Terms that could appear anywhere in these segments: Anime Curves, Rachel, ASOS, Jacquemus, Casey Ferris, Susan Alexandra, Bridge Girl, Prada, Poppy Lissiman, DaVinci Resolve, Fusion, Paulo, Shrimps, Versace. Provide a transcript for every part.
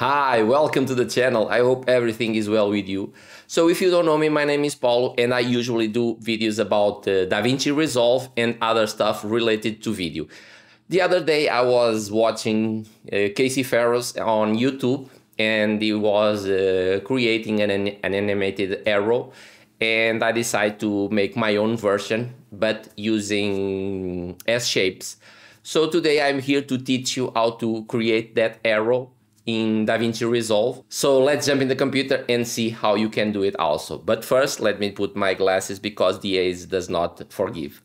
Hi, welcome to the channel. I hope everything is well with you. So if you don't know me, my name is Paulo and I usually do videos about DaVinci Resolve and other stuff related to video. The other day I was watching Casey Ferris on YouTube and he was creating an animated arrow, and I decided to make my own version but using S-shapes. So today I'm here to teach you how to create that arrow in DaVinci Resolve. So let's jump in the computer and see how you can do it also. But first, let me put my glasses because the haze does not forgive.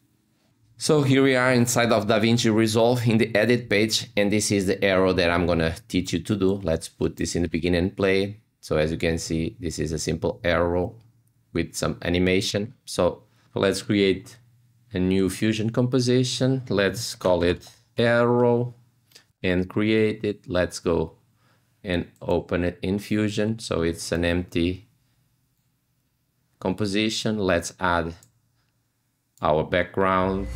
So here we are inside of DaVinci Resolve in the edit page, and this is the arrow that I'm gonna teach you to do. Let's put this in the beginning and play. So as you can see, this is a simple arrow with some animation. So let's create a new fusion composition. Let's call it arrow and create it. Let's go and open it in Fusion. So it's an empty composition. Let's add our background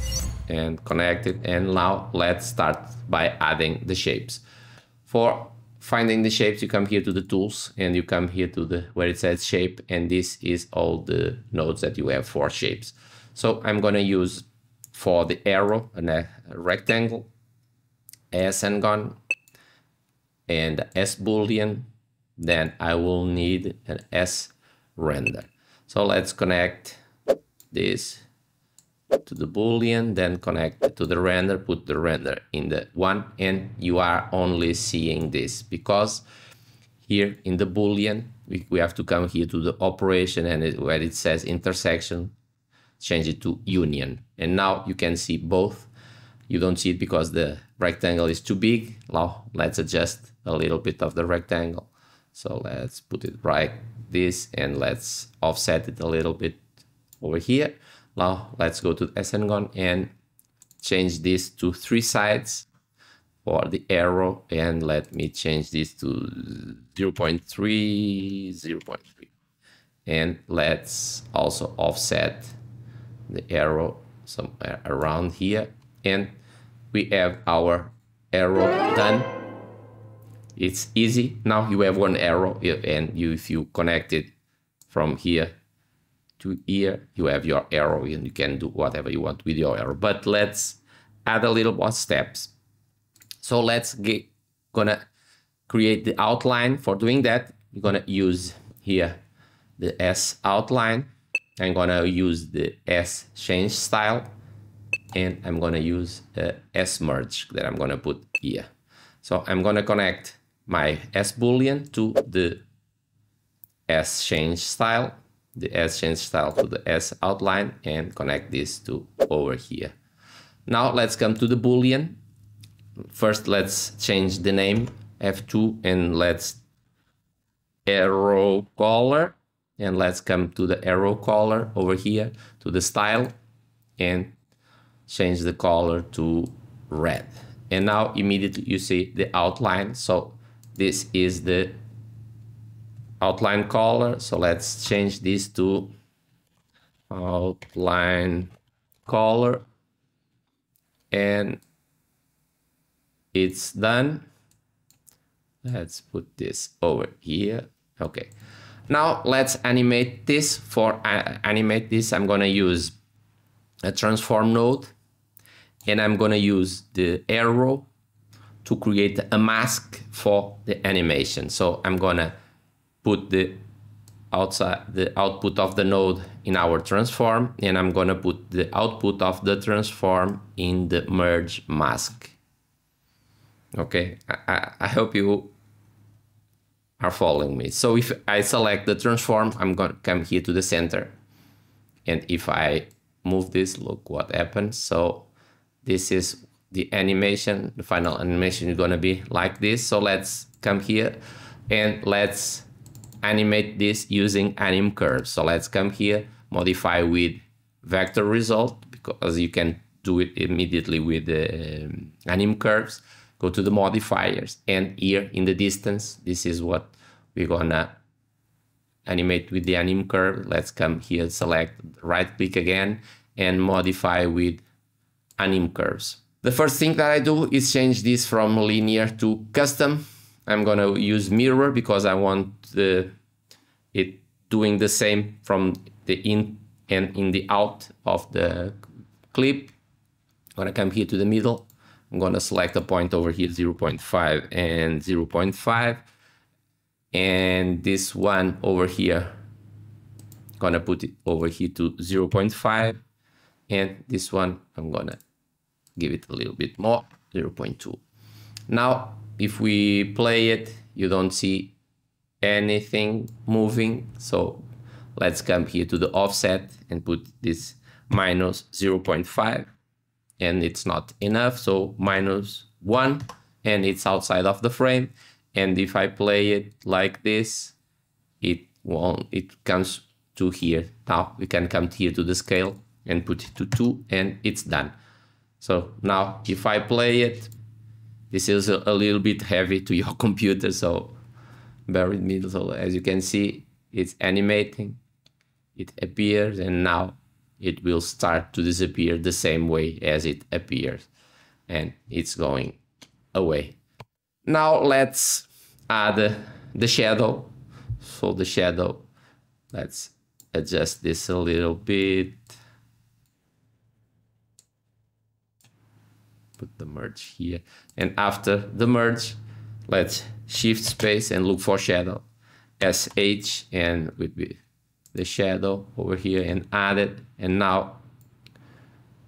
and connect it. And now let's start by adding the shapes. For finding the shapes, you come here to the tools and you come here to the where it says shape, and this is all the nodes that you have for shapes. So I'm gonna use for the arrow a rectangle, a sengon, and S boolean. Then I will need an S render. So let's connect this to the boolean, then connect to the render, put the render in the one, and you are only seeing this because here in the boolean, we have to come here to the operation, and where it says intersection, change it to union. And now you can see both. You don't see it because the rectangle is too big. Now let's adjust a little bit of the rectangle. So let's put it like this and let's offset it a little bit over here. Now let's go to the sengon and change this to 3 sides for the arrow, and let me change this to 0.3, 0.3. And let's also offset the arrow somewhere around here. And we have our arrow done. It's easy. Now you have one arrow, and if you connect it from here to here, you have your arrow and you can do whatever you want with your arrow. But let's add a little more steps. So let's gonna create the outline. For doing that, you're gonna use here the S outline. I'm gonna use the S change style. And I'm going to use S merge that I'm going to put here. So I'm going to connect my S boolean to the S change style, the S change style to the S outline, and connect this to over here. Now let's come to the boolean. First, let's change the name F2 and let's arrow color, and let's come to the arrow color over here to the style and change the color to red. And now immediately you see the outline. So this is the outline color. So let's change this to outline color. And it's done. Let's put this over here. Okay. Now let's animate this. For animate this, I'm gonna use a transform node. And I'm going to use the arrow to create a mask for the animation. So I'm going to put the output of the node in our transform, and I'm going to put the output of the transform in the merge mask. Okay, I hope you are following me. So if I select the transform, I'm going to come here to the center. And if I move this, look what happens. So this is the animation. The final animation is going to be like this. So let's come here and let's animate this using anim curve. So let's come here, modify with vector result, because you can do it immediately with the anim curves. Go to the modifiers, and here in the distance, this is what we're going to animate with the anim curve. Let's come here, select, right click again, and modify with anim curves. The first thing that I do is change this from linear to custom. I'm going to use mirror because I want it doing the same from the in and in the out of the clip. I'm going to come here to the middle. I'm going to select a point over here, 0.5 and 0.5. And this one over here, I'm going to put it over here to 0.5. And this one, I'm going to give it a little bit more, 0.2. Now, if we play it, you don't see anything moving. So let's come here to the offset and put this minus 0.5. And it's not enough, so minus 1, and it's outside of the frame. And if I play it like this, it won't, it comes to here. Now we can come here to the scale and put it to 2, and it's done. So now if I play it, this is a little bit heavy to your computer, so bear with me. So as you can see, it's animating, it appears, and now it will start to disappear the same way as it appears, and it's going away. Now let's add the shadow. So the shadow, let's adjust this a little bit. Put the merge here, and after the merge, let's shift space and look for shadow, SH, and with the shadow over here and add it. And now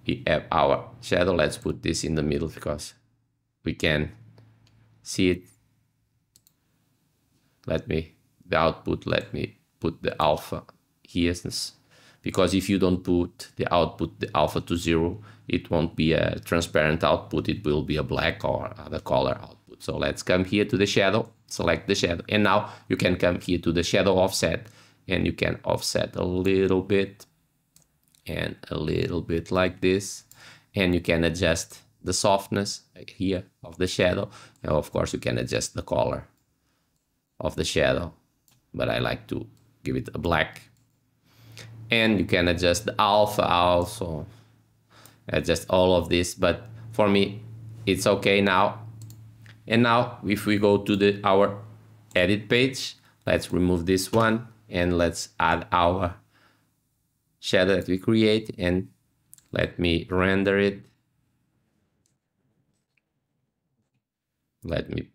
we have our shadow. Let's put this in the middle because we can see it. Let me put the alpha here, because if you don't put the output, the alpha to 0, it won't be a transparent output. It will be a black or other color output. So let's come here to the shadow, select the shadow. And now you can come here to the shadow offset, and you can offset a little bit and a little bit like this. And you can adjust the softness here of the shadow. And of course, you can adjust the color of the shadow, but I like to give it a black. And you can adjust the alpha also, adjust all of this. But for me, it's okay now. And now if we go to our edit page, let's remove this one and let's add our shadow that we create, and let me render it. As you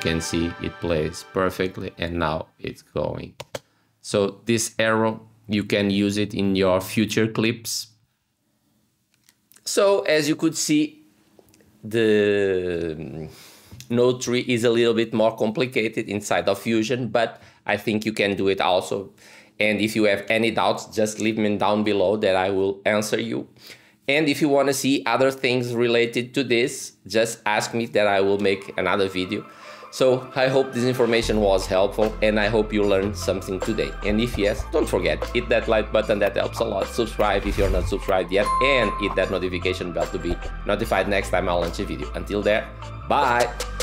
can see, it plays perfectly, and now it's going. So this arrow, you can use it in your future clips. So as you could see, the Node 3 is a little bit more complicated inside of Fusion, but I think you can do it also. And if you have any doubts, just leave them down below that I will answer you. And if you want to see other things related to this, just ask me that I will make another video. So I hope this information was helpful, and I hope you learned something today. And if yes, don't forget, hit that like button, that helps a lot. Subscribe if you're not subscribed yet, and hit that notification bell to be notified next time I launch a video. Until there, bye!